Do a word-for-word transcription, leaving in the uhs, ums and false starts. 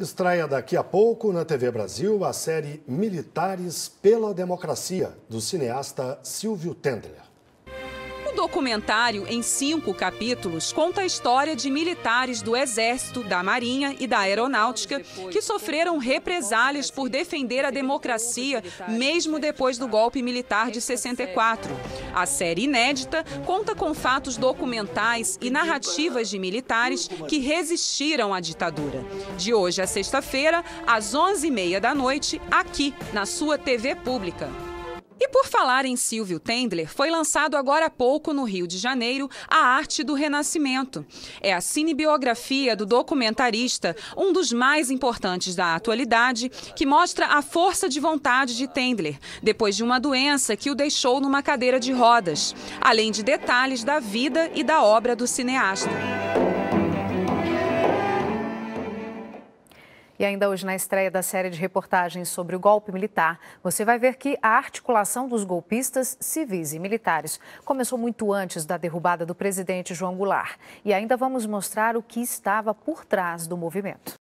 Estreia daqui a pouco na T V Brasil a série Militantes pela Democracia, do cineasta Silvio Tendler. O documentário, em cinco capítulos, conta a história de militares do Exército, da Marinha e da Aeronáutica que sofreram represálias por defender a democracia, mesmo depois do golpe militar de sessenta e quatro. A série inédita conta com fatos documentais e narrativas de militares que resistiram à ditadura. De hoje a sexta-feira, às onze e meia da noite, aqui, na sua T V Pública. E por falar em Silvio Tendler, foi lançado agora há pouco no Rio de Janeiro A Arte do Renascimento. É a cinebiografia do documentarista, um dos mais importantes da atualidade, que mostra a força de vontade de Tendler, depois de uma doença que o deixou numa cadeira de rodas, além de detalhes da vida e da obra do cineasta. E ainda hoje, na estreia da série de reportagens sobre o golpe militar, você vai ver que a articulação dos golpistas civis e militares começou muito antes da derrubada do presidente João Goulart. E ainda vamos mostrar o que estava por trás do movimento.